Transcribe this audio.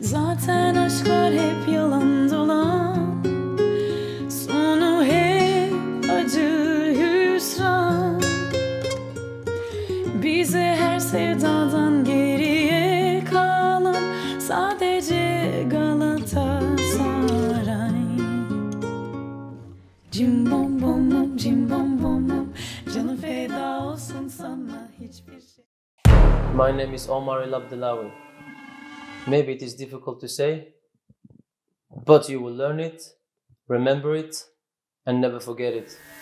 Zaten aşklar hep yalan dolan, sonu hep acı hüsran. Bize her sevdadan geriye kalan sadece Galatasaray. Cim bom bom bom, cim bom bom bom, canım feda olsun sana hiçbir şey. My name is Omar Elabdellaoui. Maybe it is difficult to say, but you will learn it, remember it, and never forget it.